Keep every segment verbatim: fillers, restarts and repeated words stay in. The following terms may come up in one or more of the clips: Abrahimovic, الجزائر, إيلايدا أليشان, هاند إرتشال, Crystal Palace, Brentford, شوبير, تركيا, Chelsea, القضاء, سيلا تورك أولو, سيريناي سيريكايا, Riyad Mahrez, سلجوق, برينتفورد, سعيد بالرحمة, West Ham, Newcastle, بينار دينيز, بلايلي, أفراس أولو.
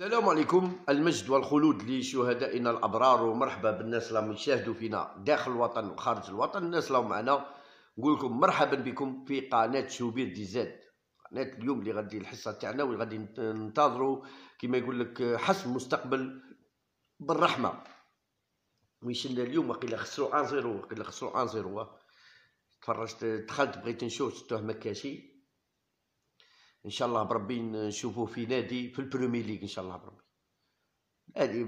السلام عليكم. المجد والخلود لشهدائنا الابرار، ومرحبا بالناس اللي يشاهدوا فينا داخل الوطن وخارج الوطن. الناس اللي معنا نقول لكم مرحبا بكم في قناه شوبير دي زاد. قناه اليوم اللي غادي الحصه تاعنا واللي غادي ننتظروا كما يقول لك حسم مستقبل بالرحمه. ويشلنا اليوم وقيلا خسروا واحد صفر، وقيلا خسروا واحد صفر. تفرجت دخلت بغيت نشوف شفتوه مكاشي. ان شاء الله بربي نشوفوه في نادي في البريمير ليغ ان شاء الله بربي، هذه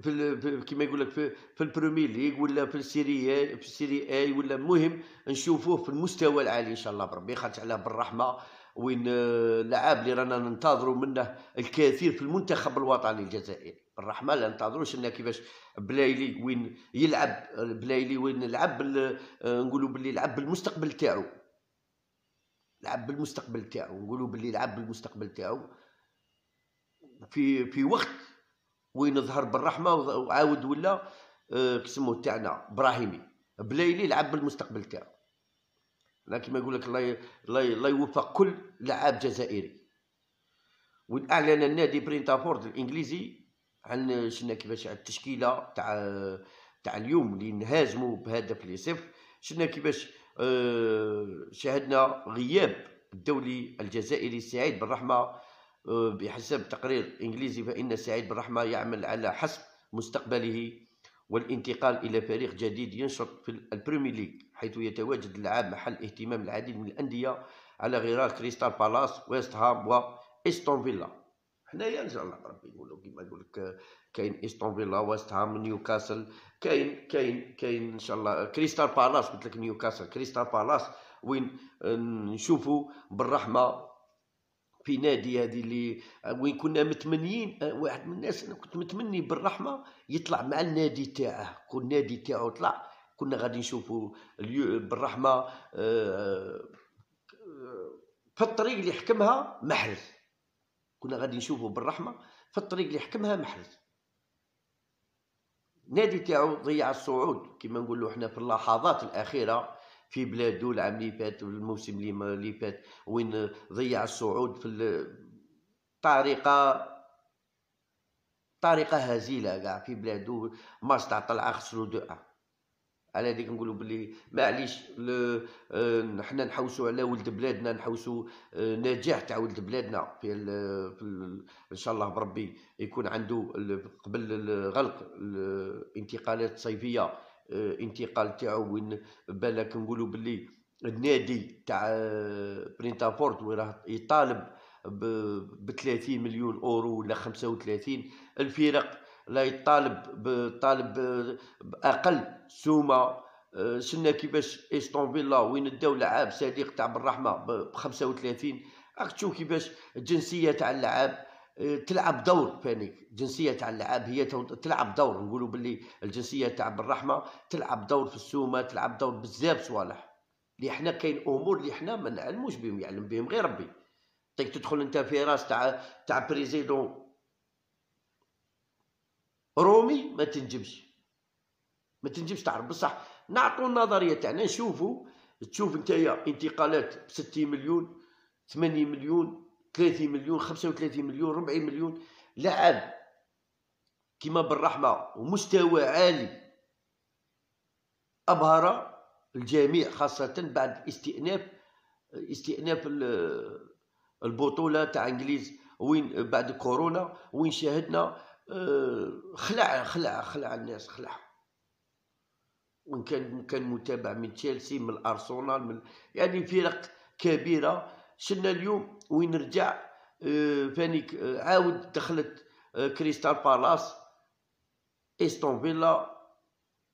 في كما يقول لك في, في البريمير ليغ ولا في السيري في السيري اي، ولا مهم نشوفوه في المستوى العالي ان شاء الله بربي. خرج على بالرحمه وين اللاعب اللي رانا ننتظروا منه الكثير في المنتخب الوطني الجزائري. بالرحمه لا ننتظروا شفنا كيفاش بلايلي وين يلعب، بلايلي وين لعب نقولوا باللي لعب بالمستقبل تاعو، لعب بالمستقبل تاعو نقولوا باللي لعب بالمستقبل تاعو في في وقت وين ظهر بالرحمه وعاود ولا كسموه تاعنا ابراهيمي. بلايلي لعب بالمستقبل تاعو. انا كيما نقول لك الله يوفق كل لاعب جزائري. وين اعلن النادي برينتفورد الانجليزي عن شفنا كيفاش التشكيله تاع تاع اليوم اللي نهاجموا بهدف لصفر. شفنا كيفاش أه شاهدنا غياب الدولي الجزائري سعيد بالرحمة. أه بحسب تقرير إنجليزي فإن سعيد بالرحمة يعمل على حسم مستقبله والانتقال إلى فريق جديد ينشط في البريمير ليغ، حيث يتواجد اللاعب محل اهتمام العديد من الأندية على غرار كريستال بالاس، ويست هام، وإستون فيلا. حنايا إن شاء الله ربي نقولوا كيما نقول لك كاين إستون فيلا، ويست هام، نيوكاسل، كاين كاين كاين ان شاء الله كريستال بالاس. قلت لك نيوكاسل كريستال بالاس وين نشوفوا بالرحمه في نادي هذه اللي وين كنا متمنيين. واحد من الناس انا كنت متمني بالرحمه يطلع مع النادي تاعه، كون النادي تاعو طلع كنا غادي نشوفوا بالرحمه في الطريق اللي حكمها محرز، كنا غادي نشوفوا بالرحمه في الطريق اللي حكمها محرز. النادي تاعو ضيع الصعود كما نقولوا احنا في اللحظات الاخيره في بلادو العام اللي فات والموسم اللي فات، وين ضيع الصعود في الطريقه طريقه هزيله كاع في بلادو. ماتش تاع طلعه خسروا دقه على هذيك نقولوا بلي معليش حنا نحوسوا على ولد بلادنا، نحوسوا نجاح تاع ولد بلادنا في, في ان شاء الله بربي يكون عنده قبل غلق الانتقالات الصيفيه انتقال تاعو وين بالك نقولوا بلي النادي تاع برينتفورد وراه يطالب ب ثلاثين مليون اورو ولا خمسة وثلاثين، الفرق لا يطالب بطالب باقل سومه. شفنا كيفاش استون فيلا وين داو لاعب صديق تاع بالرحمه ب خمسة وثلاثين. راك تشوف كيفاش الجنسيه تاع اللاعب تلعب دور فانيك، الجنسيه تاع اللاعب هي تلعب دور. نقولوا باللي الجنسيه تاع بالرحمه تلعب دور في السومه، تلعب دور بزاف صوالح اللي حنا كاين امور اللي حنا ما نعلموش بهم، يعلم بهم غير ربي. تيك تدخل انت في راس تاع تاع بريزيدون رومي ما تنجمش ما تنجمش تعرف بصح. نعطوا النظريه تاعنا نشوفوا، تشوف نتايا انتقالات ب ستين مليون، ثمانين مليون، ثلاثين مليون، خمسة وثلاثين مليون، أربعين مليون. لاعب كيما بالرحمه ومستوى عالي ابهر الجميع، خاصه بعد استئناف استئناف البطوله تاع انجليز وين بعد كورونا وين شاهدنا خلع خلع خلع الناس خلع. وان كان كان متابع من تشيلسي، من الارسنال، من يعني فرق كبيره. شفنا اليوم وين رجع فانيك عاود دخلت كريستال بالاس، استون فيلا،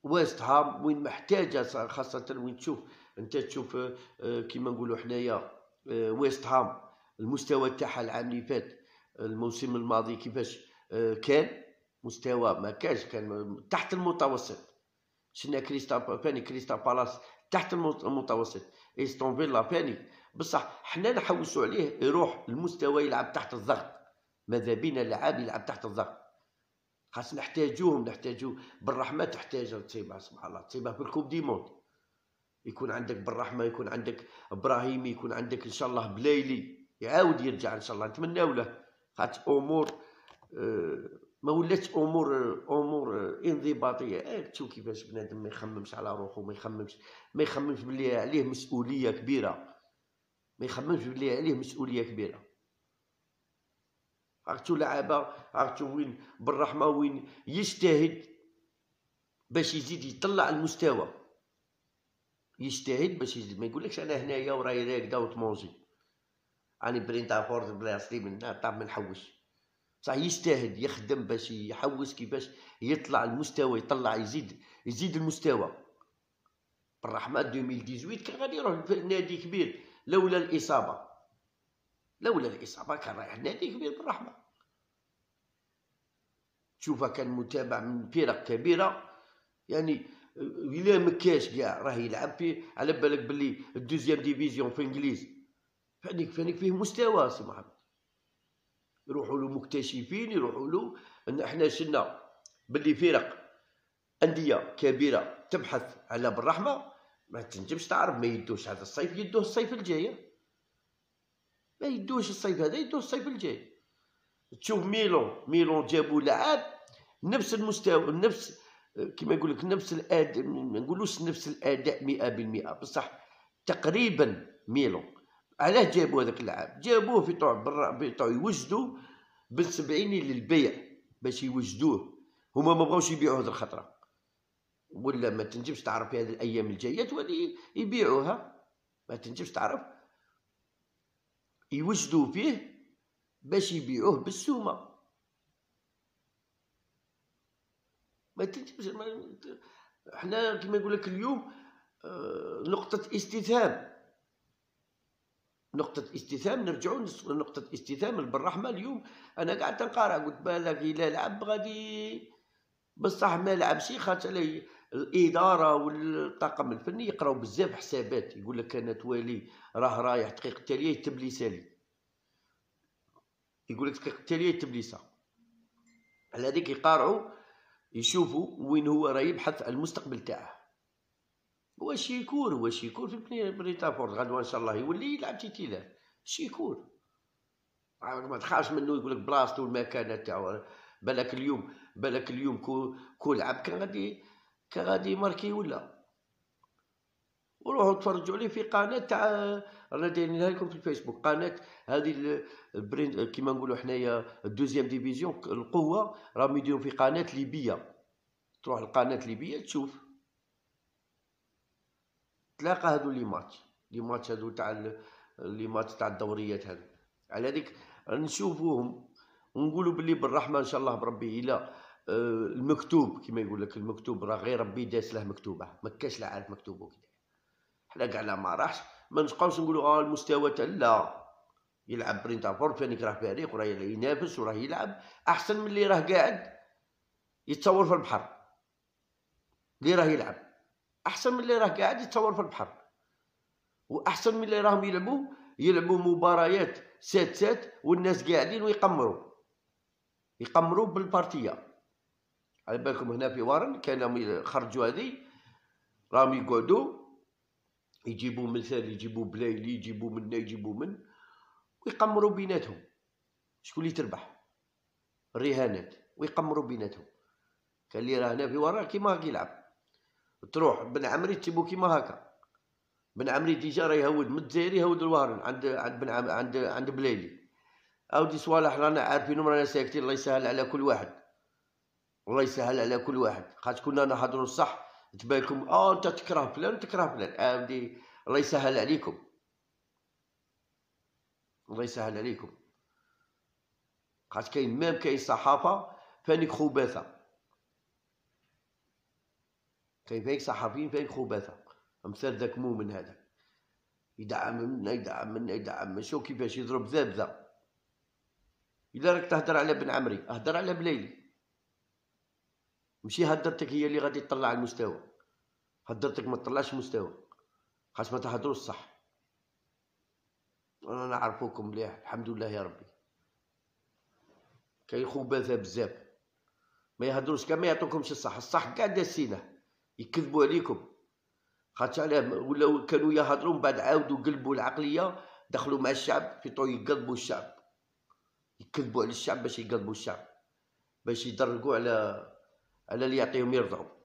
ويست هام وين محتاجه، خاصه وين تشوف انت تشوف كيما نقولوا حنايا ويست هام المستوى تاعها العام اللي فات الموسم الماضي كيفاش كان مستوى ما كانش، كان تحت المتوسط. شفنا كريستال فاني كريستال بالاس تحت المتوسط، استون فيلا فاني بصح حنا نحوسوا عليه يروح المستوى يلعب تحت الضغط. ماذا بينا اللاعب يلعب تحت الضغط، خاص نحتاجوهم نحتاجو بالرحمه. تحتاج تصيبها سبحان الله، تصيبها في الكوب دي موند. يكون عندك بالرحمه، يكون عندك ابراهيمي، يكون عندك ان شاء الله بلايلي يعاود يرجع ان شاء الله، نتمناو له. خاطر امور ما ولات امور امور انضباطيه. عرفتوا كيفاش بنادم ما يخممش على روحه، ما يخممش ما يخممش بلي عليه مسؤوليه كبيره، ما يخممش بلي عليه مسؤوليه كبيره. عرفتوا لعابه، عرفتوا وين بالرحمه وين يجتهد باش يزيد يطلع المستوى، يجتهد باش يزيد. ما يقولكش انا هنايا وراي هكذا وتمونجي راني برينتافورد بلاصتي من هنا طاب ما نحوش. صح يجتهد يخدم باش يحوس كيفاش يطلع المستوى، يطلع يزيد يزيد المستوى. بالرحمه ألفين وثمانطاش كان غادي يروح لنادي كبير لولا الاصابه، لولا الاصابه كان رايح لنادي كبير بالرحمه. تشوفه كان متابع من فرق كبيره، يعني الا مكاش كاع راه يلعب في على بالك بلي الدوزيام ديفيزيون في انجليز. فهاديك فهاديك فيه مستوى سي محمد، يروحوا له مكتشفين، يروحوا له. احنا شلنا باللي فرق انديه كبيره تبحث على بالرحمه ما تنجمش تعرف، ما يدوش هذا الصيف يدوه الصيف الجاي، ما يدوش الصيف هذا يدوه الصيف الجاي. تشوف ميلون، ميلون جابوا لعاب نفس المستوى، نفس كما نقول لك نفس الاداء، ما نقولوش نفس الاداء مئة بالمئة بصح تقريبا. ميلون علاه جابوا هذاك اللاعب؟ جابوه في طوع في طوع يوجدوا بالسبعيني للبيع باش يوجدوه، هما ما بغاوش يبيعوه هذه الخطره، ولا ما تنجمش تعرف في هذه الايام الجايه تولي يبيعوها، ما تنجمش تعرف يوجدوا فيه باش يبيعوه بالسومه. ما تنجمش ما... احنا كما نقول لك اليوم آه... نقطه استفهام، نقطة استفهام. نرجعوا لنقطة استفهام بالرحمة. اليوم أنا قعدت نقرا قلت بالك إلا لعب غادي، بصح ما لعبش خاطر الإدارة والطاقم الفني يقراو بزاف حسابات، يقول لك أنا توالي راه رايح دقيقة التالية يكتب لي سالي، يقول لك دقيقة التالية يكتب لي سا. على هذيك يقارعوا يشوفوا وين هو راه يبحث على المستقبل تاعه. واش يكون واش يكون في برينتافورد غدوه ان شاء الله يولي يلعب تيتيلار. شيكون ما تخافش منه، يقول لك بلاصتو والمكانه تاعو. بالك اليوم بالك اليوم كو, كو لعب كان غادي كان غادي ماركي ولا. وروحوا تفرجوا عليه في قناه تاع رانا دايرينها لكم في الفيسبوك، قناه هذه البرين كيما نقولوا حنايا الدوزيام ديفيزيون القوه، راهم يديروا في قناه ليبيه. تروح لقناه ليبيه تشوف تلاقى هادو لي ماتش لي ماتش هادو تاع لي ماتش تاع الدوريات هادو. على هذيك نشوفوهم ونقولوا بلي بالرحمه ان شاء الله بربي الى المكتوب كما يقول لك المكتوب راه غير ربي داس له مكتوبه، ما كاش لا عارف مكتوبه كدا. حنا كاع لا ما راحش ما نبقاوش نقولوا اه المستوى تاع لا يلعب برينتافورد فانيك راه فريق وراه ينافس وراه يلعب احسن من اللي راه قاعد يتصور في البحر، اللي راه يلعب احسن من اللي راه قاعد يتصور في البحر، واحسن من اللي راهم يلعبوا يلعبوا مباريات سات سات والناس قاعدين ويقمروا يقمروا بالبارتيه. على بالكم هنا في وارن كانوا خرجوا هذه راهم يقعدوا يجيبوا من ثاني يجيبوا بلايلي يجيبوا من يجيبوا من ويقمروا بيناتهم شكون اللي تربح الرهانات ويقمروا بيناتهم. كان اللي راه هنا في وارن كيما كيلعب تروح بن عمري تجيبو كيما هكا. بن عمري ديجا راه يهود من الجزائر يهود الوهران عند عند بن عم... عند عند بلايلي اودي صوالح رانا عارفينهم رانا ساكتين. الله يسهل على كل واحد، الله يسهل على كل واحد. خاطر كنا نحضروا الصح تبالكم اه انت تكره فلان تكره فلان اودي الله يسهل عليكم الله يسهل عليكم. خاطر كاين مام كاين صحافه فانيك خباثه، كاين فايق صحفيين فايق خباثه امثال ذاك مؤمن هذا يدعم منا يدعم منا يدعم. شو كيفاش يضرب ذبذه. الا راك تهدر على بن عمري اهدر على بلايلي، ماشي هدرتك هي اللي غادي تطلع المستوى، هدرتك ما تطلعش مستوى. خاص ما تهدروش صح. انا نعرفوكم مليح الحمد لله يا ربي. كاين خباثه بزاف ما يهدروش كما يعطوكمش الصح، الصح كاع داسينه يكذبوا عليكم. خاطر علاه ولاو كانوا يهضروا من بعد عاودوا قلبوا العقليه دخلوا مع الشعب في طو يقلبوا الشعب، يكذبوا على الشعب باش يقلبوا الشعب. باش يدرقوا على على اللي يعطيهم يرضعوا.